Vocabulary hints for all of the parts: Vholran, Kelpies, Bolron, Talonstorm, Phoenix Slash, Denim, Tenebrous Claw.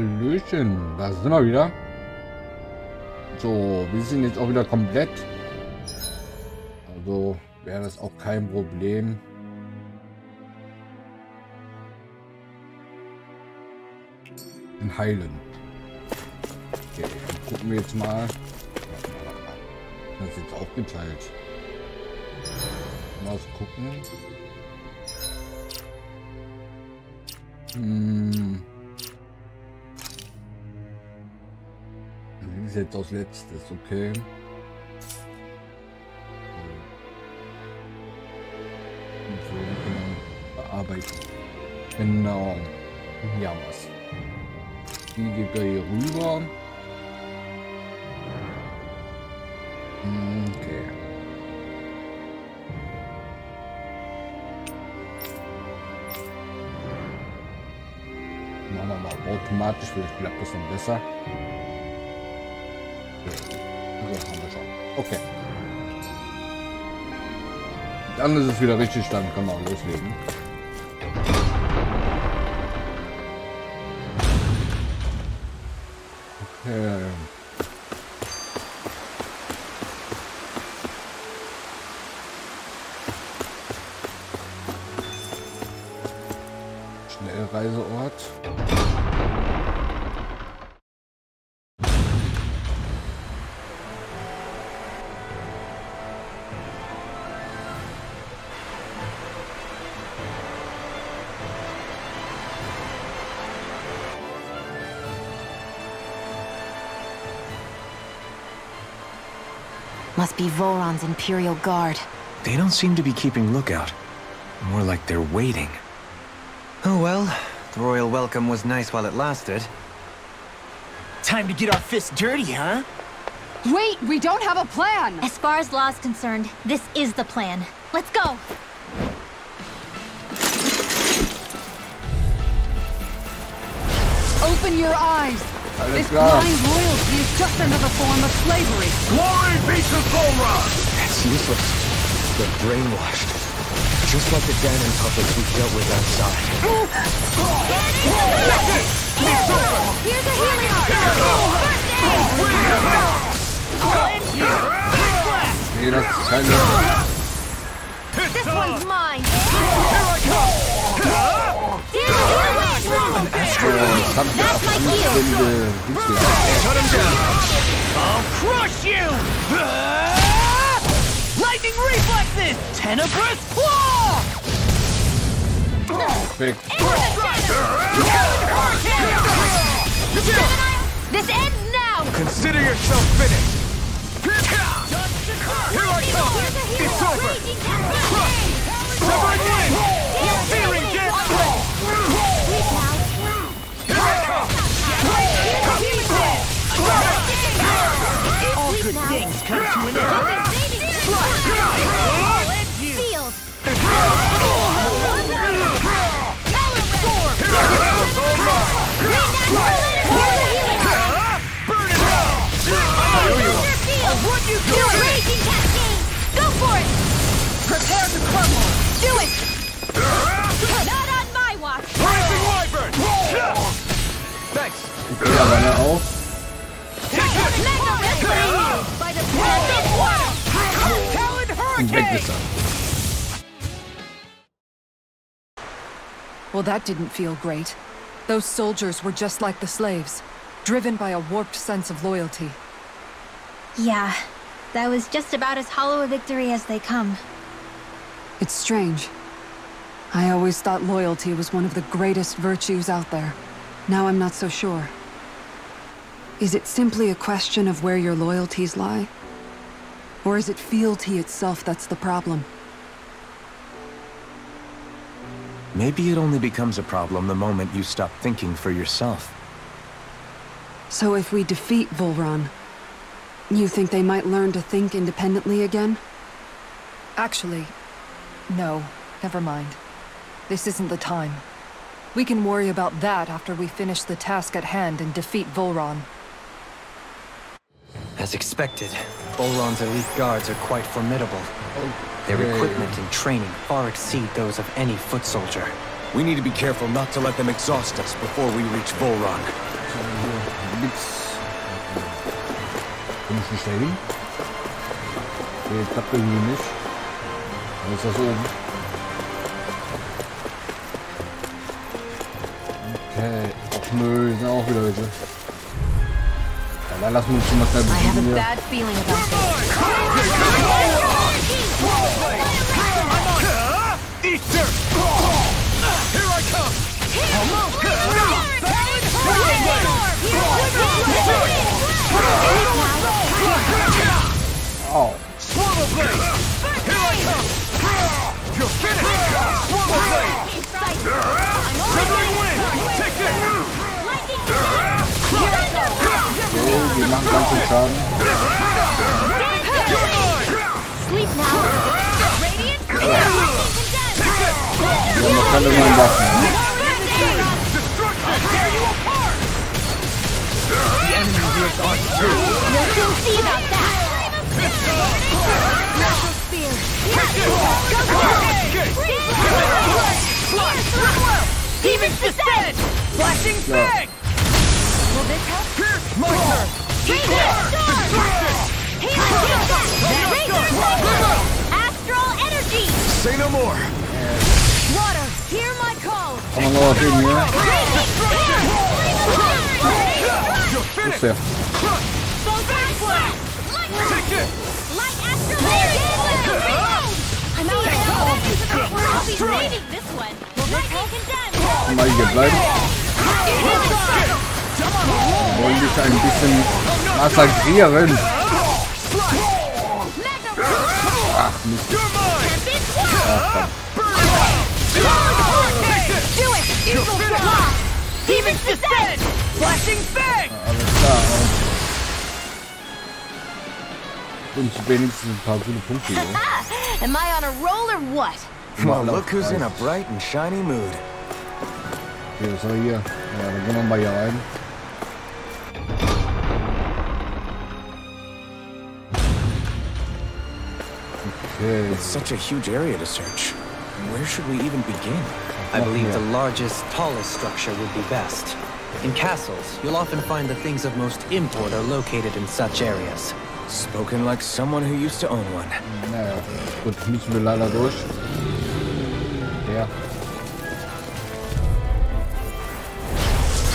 Hallöchen, da sind wir wieder. So, wir sind jetzt auch wieder komplett. Also wäre das auch kein Problem. In Heilen. Okay, dann gucken wir jetzt mal. Das ist jetzt auch geteilt. Mal gucken. Das ist jetzt als letztes, okay. Bearbeiten. Genau. Ja, was. Die geht da hier rüber. Okay. Machen wir mal automatisch, vielleicht klappt das dann besser. Das haben wir schon. Okay. Dann ist es wieder richtig, dann kann man auch loslegen. Okay. Schnellreiseort. Must be Vholran's Imperial Guard. They don't seem to be keeping lookout. More like they're waiting. Oh well, the royal welcome was nice while it lasted. Time to get our fists dirty, huh? Wait, we don't have a plan! As far as Law's concerned, this is the plan. Let's go! Open your eyes! This blind royalty is just another form of slavery. Glory be to Vholran! That's useless. They're brainwashed. Just like the Denim puppets we've dealt with outside. Here's a healing arm! This one's mine! Here I come! That's my heel! Shut him down! I'll crush you! Lightning reflexes! Tenebrous Claw! This ends now! Consider yourself finished! Here I come! It's over! Severed wings! Searing death! All good things come to an end. Sealed. Talonstorm. Burn it all. What you do? Raging cascade. Go for it. Prepare to crumble. Do it. Not on my watch. Rising wyvern. Thanks. Well, that didn't feel great. Those soldiers were just like the slaves, driven by a warped sense of loyalty. Yeah, that was just about as hollow a victory as they come. It's strange. I always thought loyalty was one of the greatest virtues out there. Now I'm not so sure. Is it simply a question of where your loyalties lie? Or is it fealty itself that's the problem? Maybe it only becomes a problem the moment you stop thinking for yourself. So if we defeat Vholran, you think they might learn to think independently again? Actually, no, never mind. This isn't the time. We can worry about that after we finish the task at hand and defeat Vholran. As expected, Bolron's elite guards are quite formidable. Okay. Their equipment and training far exceed those of any foot soldier. We need to be careful not to let them exhaust us before we reach Vholran. Nicht dahin. Jetzt klappt der hier nicht. Dann ist das oben. Okay. Ach nö, die sind auch wieder welche. Ja, dann lassen wir uns schon mal schnell besiegen hier. Oh. Swallow blade! Here I come! You're finished! Swallow blade! Rippling wing! Take this! Oh, die machen ganz viel Schaden. Sleep now! Radiant! Wir haben noch keine neuen Waffen, ne? The enemy is on two! Nothing to see about that! Astral energy. Say no more. Water, hear my call. I'm not here. You're mal hier bleiben. Wir wollen dich ein bisschen massakrieren. Ach, Mist. Ach, alles klar. Und wenigstens ein paar gute Punkte. Am I on a roll or what? Well, look who's in a bright and shiny mood. Okay, was haben wir hier? Ja, dann gehen wir mal hier rein. Okay. It's such a huge area to search. Where should we even begin? I believe the largest, tallest structure would be best. In castles, you'll often find the things of most import are located in such areas. Spoken like someone who used to own one. Naja, gut, müssen wir leider durch. Ja.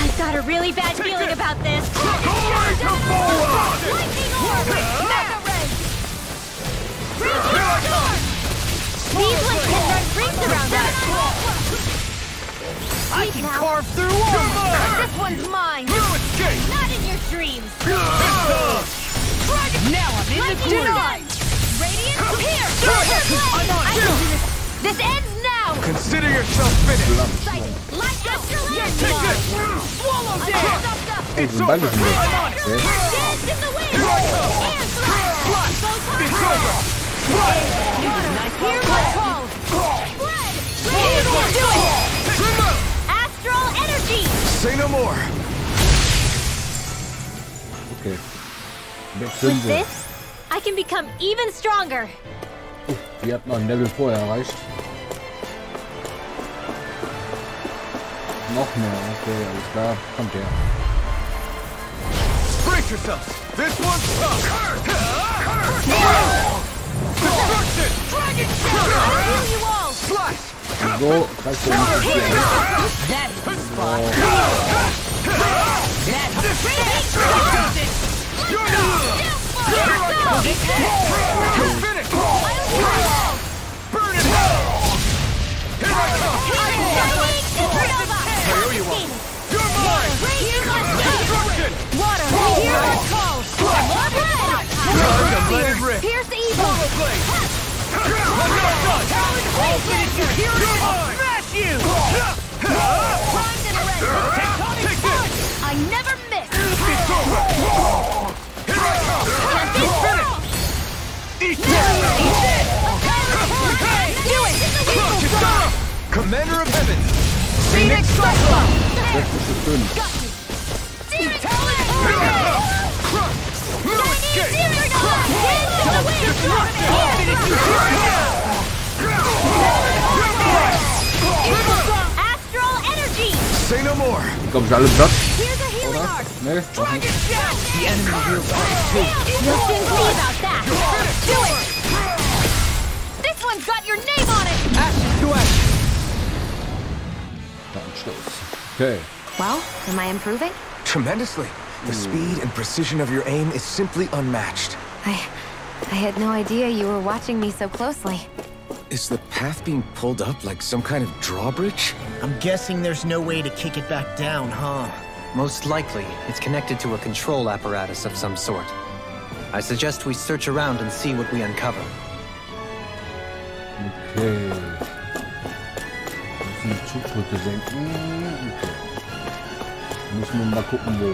I've got a really bad feeling about this. These ones can run rings around us. I can carve through all. This one's mine. Not in your dreams. Now I'm in the groove. Radiant, here! I'm on two! This ends now! Consider yourself finished! Light after take this! Swallow down! It's over! I'm on it! Dance in the wind! Here I come! And flash! It's over! Blood! Hear my call! Blood! Radiant, do it! Astral energy! Say no more! Okay. With this, I can become even stronger. Die hat noch ein Level vorher erreicht. Noch mehr, okay, alles klar, kommt her. Break yourselves! This one's tough! Destruction! Dragon kill! You all! Slash! So, kannst du nicht so. You're not! You're finished! Burn it out! Here I come! Here you are! You're mine! Destruction! Water! Hear my call! Pierce the evil! Smash you! I never miss! It's over! Commander of Heaven! Phoenix Slash! Astral energy! Say no more! Here's a healing There. Okay. The enemy here You'll soon see about that. Do it! This one's got your name on it! Action to action! Dodge those. Okay. Well, am I improving? Tremendously. The speed and precision of your aim is simply unmatched. I had no idea you were watching me so closely. Is the path being pulled up like some kind of drawbridge? I'm guessing there's no way to kick it back down, huh? Most likely, it's connected to a control apparatus of some sort. I suggest we search around and see what we uncover. Okay. Müssen wir mal gucken, wo.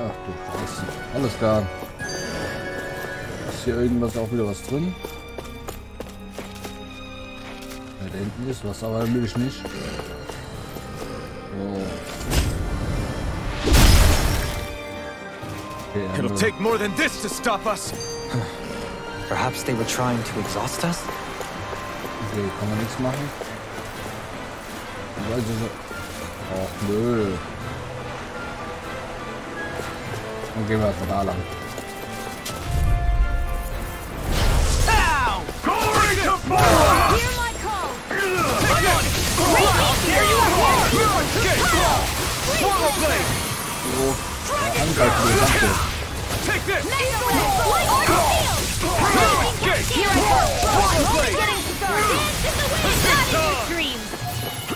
Ach du Scheiße. Alles klar. Ist hier irgendwas auch wieder was drin? Da hinten ist was, aber will ich nicht. Oh. Okay, It'll take more than this to stop us. Perhaps they were trying to exhaust us? Okay, kann man nichts machen. Also so. Ach nö. Dann gehen wir erstmal da lang.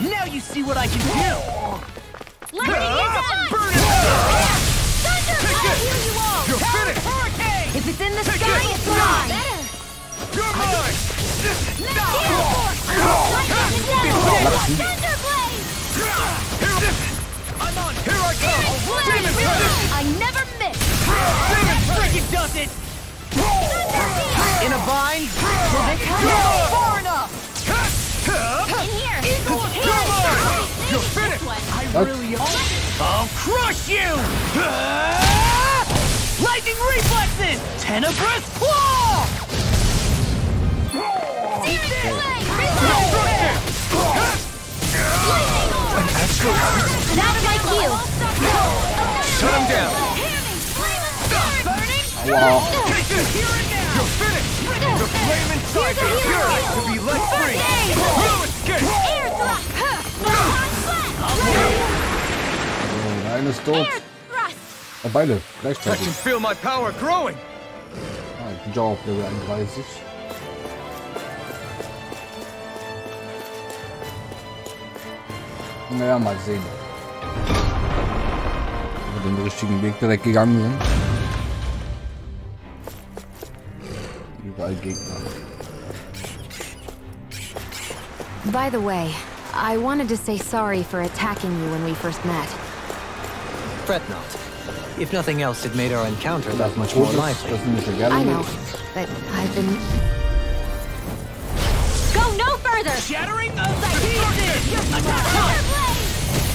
Now you see what I can do. If it's in the sky, it's mine. You're mine. I'm on. Here I come. I never miss. It does it. In a vine. Far enough. In here. You're finished. I really hope. I'll crush you. Lightning reflexes! Tenebrous Claw! Not like you! Shut him down! Wow. You're finished! The flame inside your spirit will be less free! No escape! Oh, einer ist tot. Oh, beide, gleichzeitig. I can feel my power growing. Ah, ich bin ja auf Level 31. Naja, mal sehen. Ob wir den richtigen Weg direkt gegangen sind. Überall Gegner. By the way, I wanted to say sorry for attacking you when we first met. Fret not. If nothing else, it made our encounter that much more lively. I know, but I've been... Go no further! Shattering of the heathen!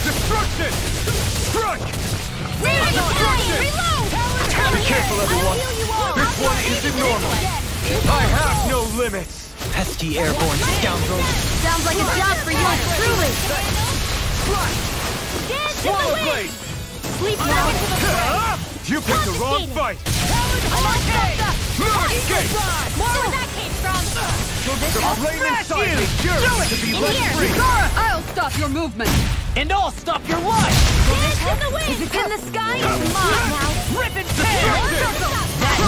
Destruction! Strike! Reload! Be careful, everyone! This one isn't normal! I have no limits! Pesky airborne scoundrels! Sounds like a job for you, truly! Swallow blade! Sleep now into the fray. You picked the wrong fight. I'll stop your movement, and I'll stop your life. If it's in the sky, it's mine now. Rip and tear.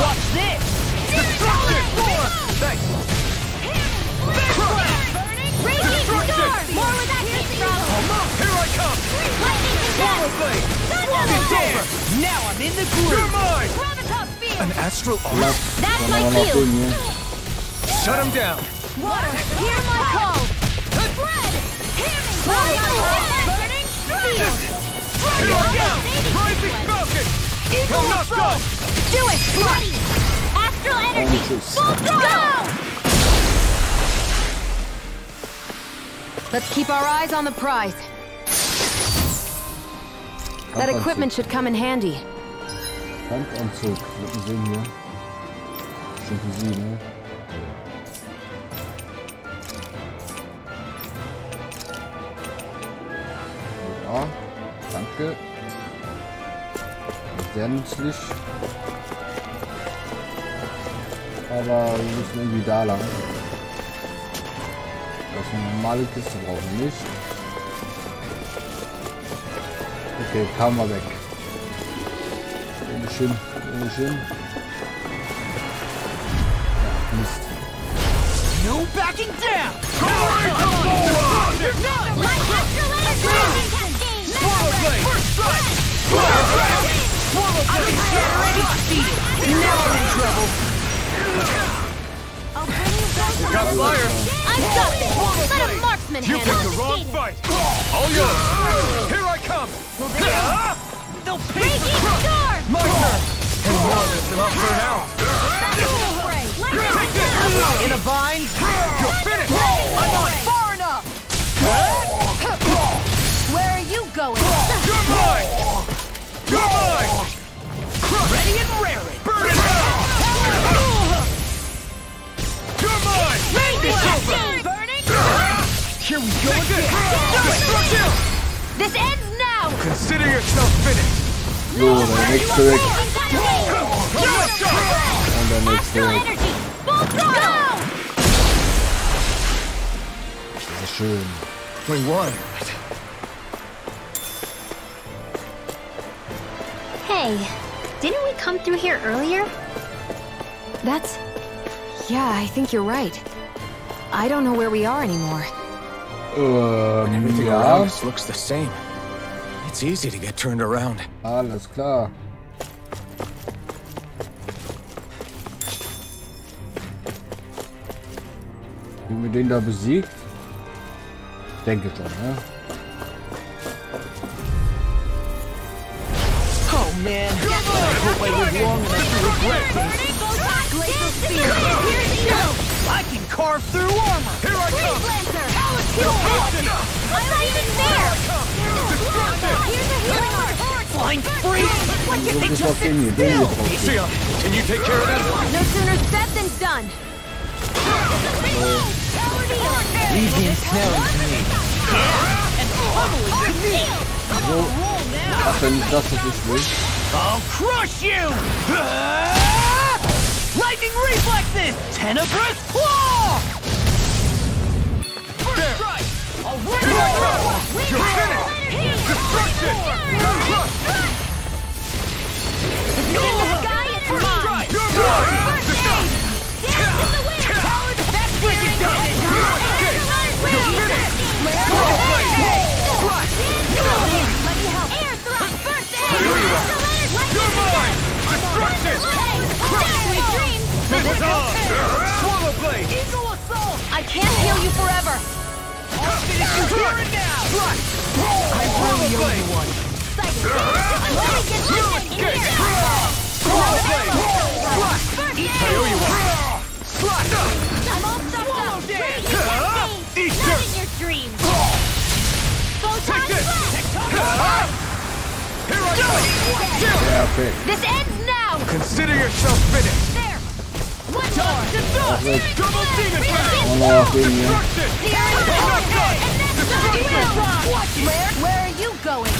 Watch this. Destruction. Thanks. Raging star. More with that hit from. Here I come. Now I'm in the groove. You're mine. An astral arc. That's my cue. Shut him down. Water, hear my call. Bread, hear me. Burning steel. Rising falcon. Eagle approach. Do it. Bloody. Astral energy. Full throttle. Let's keep our eyes on the prize. That equipment should come in handy. Kampfanzug, wird man sehen hier. Stufe 7, ne? Ja, danke. Sehr nützlich. Aber wir müssen irgendwie da lang. Das normale Kiste brauchen wir nicht. Okay, kamen wir weg. Schön, schön. Mist. No backing down! In a bind, you're finished! I'm not far enough! Where are you going? You're mine! You're mine! Ready and raring! Burn it down! You're mine! It's over! Burning? Here we go again! This ends now! Consider yourself finished! You're the next trick. And the next trick. Sehr schön. We won. Hey, didn't we come through here earlier? That's... Yeah, I think you're right. I don't know where we are anymore. Everything around us looks the same. It's easy to get turned around. Alles klar. Haben wir den da besiegt? Denke schon, ne? Oh man! I can carve through armor! Here I come! Blind freak! What do you think you'll sit still? Sia, can you take care of that? No sooner said than done! Easy and snow to me. And probably to me! I'm on a roll now! I'll crush you! Lightning reflexes! Tenebrous Claw! First strike! I'll win it! You're finished! Destruction! I can't heal you forever! I'll finish you here and now! This ends now! Consider yourself finished! There! One more! Double demon blast! Destruction! Where are you going?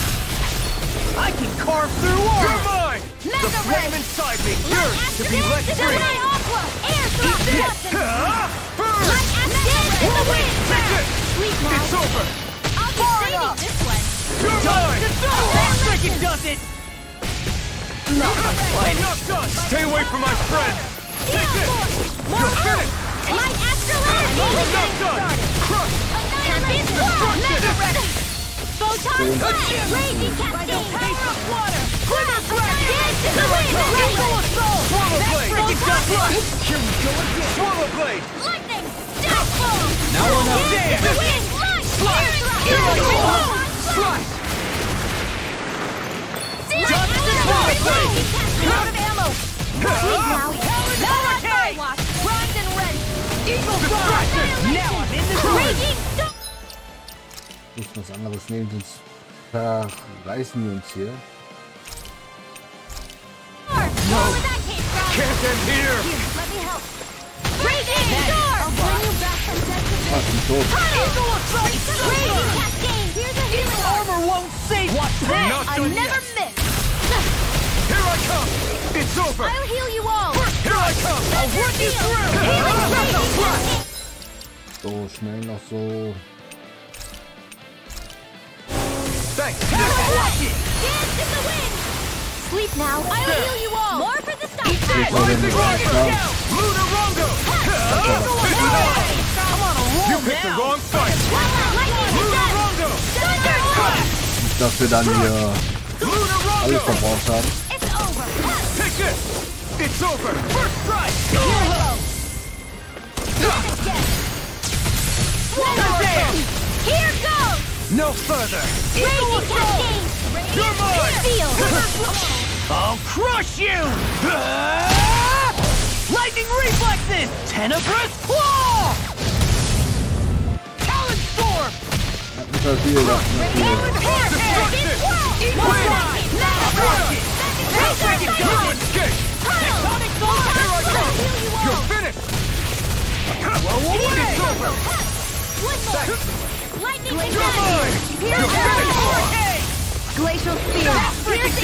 I can carve through walls. You're mine. The flame inside me yearns to be let free. Air thrust. Burn. It's over. I'll be saving this one. You're mine. It does it. Not done. Stay away from my friend. Take it. You're finished. My astrolabe. Ich muss was anderes nehmen, sonst verreißen wir uns hier. Was ein Tod. I never miss. Here I come. It's over. I'll heal you all. Here I come. I'll work you through. So schnell noch so. Thanks. Dance in the wind. Sleep now. I'll heal you all. More for the stop. You picked the wrong fight. Dass wir dann hier alles verbraucht haben. It's over. First strike. Here goes. No further. You're mine. I'll crush you. Lightning reflexes. Tenebrous Claw. Talonstorm. Glacial spear.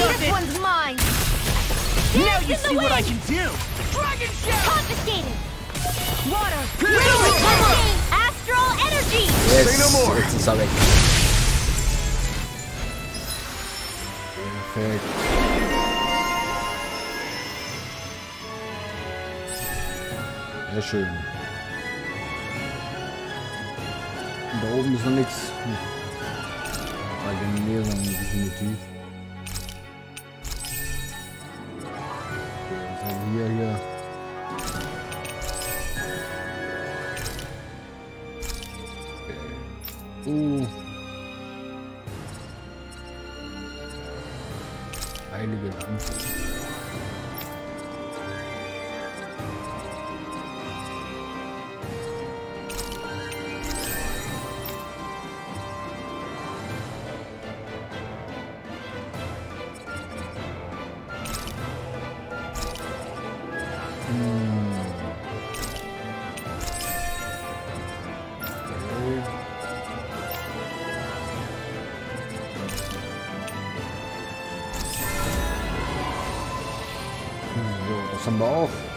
This one's mine. Now you see what I can do. Dragon shell. Confiscated. Water. Astral energy. Yes. No more. Perfect. Sehr schön. Und da oben ist noch nichts. Bei den Lehrern definitiv. Was haben wir hier? Heilige Lampe.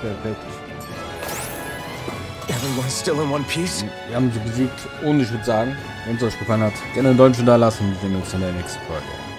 Perfekt. Everyone's still in one piece? Wir haben sie besiegt, ohne ich würde sagen. Wenn es euch gefallen hat, gerne einen Däumchen da lassen und wir sehen uns in der nächsten Folge.